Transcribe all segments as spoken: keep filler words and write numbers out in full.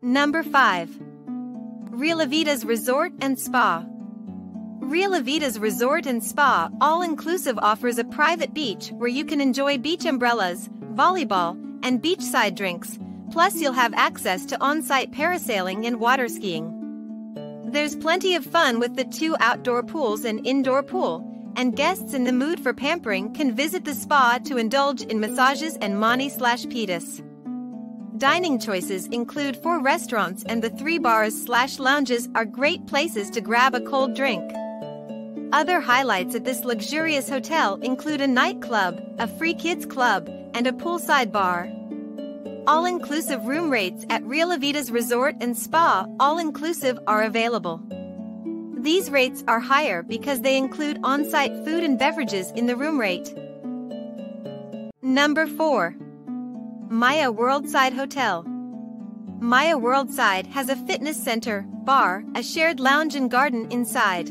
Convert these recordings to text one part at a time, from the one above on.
Number five. Riolavitas Resort and Spa. Riolavitas Resort and Spa all-inclusive offers a private beach where you can enjoy beach umbrellas, volleyball, and beachside drinks, plus you'll have access to on-site parasailing and water skiing. There's plenty of fun with the two outdoor pools and indoor pool, and guests in the mood for pampering can visit the spa to indulge in massages and mani slash pedis. Dining choices include four restaurants, and the three bars slash lounges are great places to grab a cold drink. Other highlights at this luxurious hotel include a nightclub, a free kids club, and a poolside bar. All-inclusive room rates at Riolavitas Resort and Spa all-inclusive are available. These rates are higher because they include on-site food and beverages in the room rate. Number four. Maya World Side Hotel. Maya World Side has a fitness center, bar, a shared lounge and garden inside.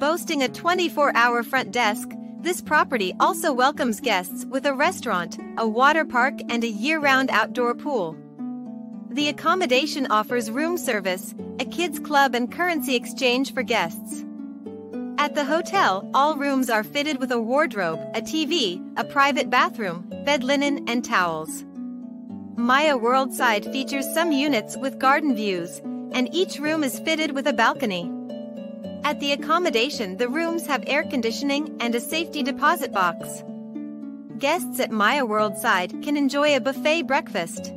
Boasting a twenty-four hour front desk, this property also welcomes guests with a restaurant, a water park, and a year-round outdoor pool. The accommodation offers room service, a kids club, and currency exchange for guests. At the hotel, all rooms are fitted with a wardrobe, a T V, a private bathroom, bed linen, and towels. Maya World Side features some units with garden views, and each room is fitted with a balcony. At the accommodation, the rooms have air conditioning and a safety deposit box. Guests at Maya World Side can enjoy a buffet breakfast.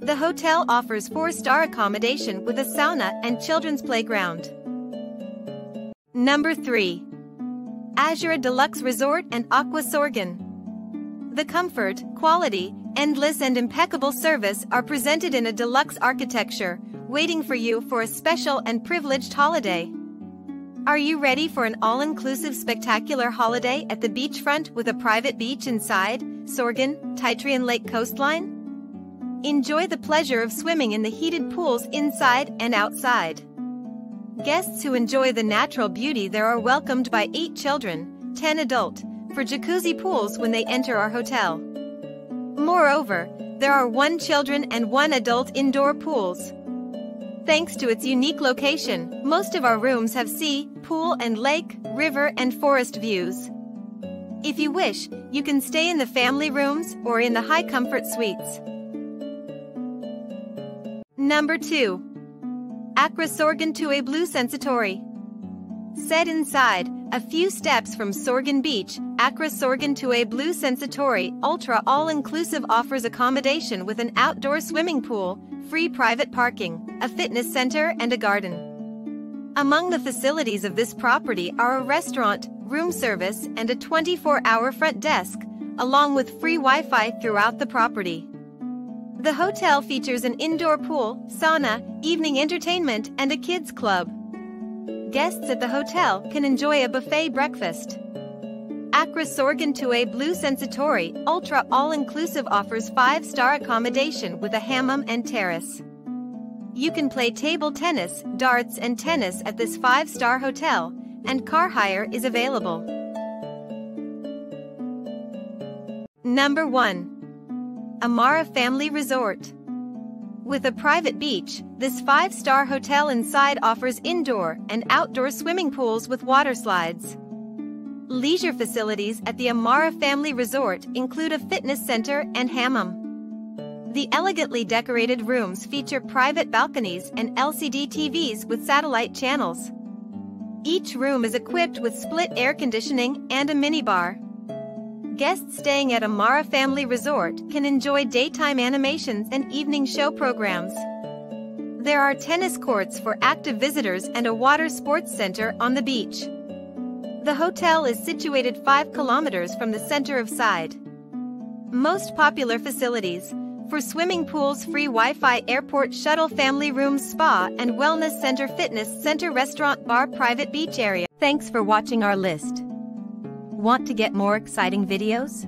The hotel offers four-star accommodation with a sauna and children's playground. Number three. Azura Deluxe Resort and Aqua Sorgun. The comfort, quality, endless and impeccable service are presented in a deluxe architecture, waiting for you for a special and privileged holiday. Are you ready for an all-inclusive spectacular holiday at the beachfront with a private beach inside, Sorgun, Titrian Lake coastline? Enjoy the pleasure of swimming in the heated pools inside and outside. Guests who enjoy the natural beauty there are welcomed by eight children, ten adult, for jacuzzi pools when they enter our hotel. Moreover, there are one children and one adult indoor pools. Thanks to its unique location, most of our rooms have sea, pool and lake, river and forest views. If you wish, you can stay in the family rooms or in the high comfort suites. Number two. Akra Sorgun Tui Blue Sensatori. Set inside, a few steps from Sorgun Beach, Akra Sorgun Tui Blue Sensatori Ultra All-Inclusive offers accommodation with an outdoor swimming pool, free private parking, a fitness center and a garden. Among the facilities of this property are a restaurant, room service and a twenty-four hour front desk, along with free Wi-Fi throughout the property. The hotel features an indoor pool, sauna, evening entertainment, and a kids' club. Guests at the hotel can enjoy a buffet breakfast. Akra Sorgun Tui Blue Sensatori Ultra All-Inclusive offers five-star accommodation with a hammam and terrace. You can play table tennis, darts, and tennis at this five-star hotel, and car hire is available. Number one. Amara Family Resort. With a private beach, this five-star hotel inside offers indoor and outdoor swimming pools with water slides. Leisure facilities at the Amara Family Resort include a fitness center and hammam. The elegantly decorated rooms feature private balconies and L C D T Vs with satellite channels. Each room is equipped with split air conditioning and a minibar. Guests staying at Amara Family Resort can enjoy daytime animations and evening show programs. There are tennis courts for active visitors and a water sports center on the beach. The hotel is situated five kilometers from the center of Side. Most popular facilities for swimming pools, free Wi-Fi, airport shuttle, family rooms, spa and wellness center, fitness center, restaurant, bar, private beach area. Thanks for watching our list. Want to get more exciting videos?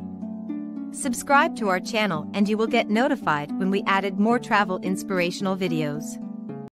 Subscribe to our channel and you will get notified when we added more travel inspirational videos.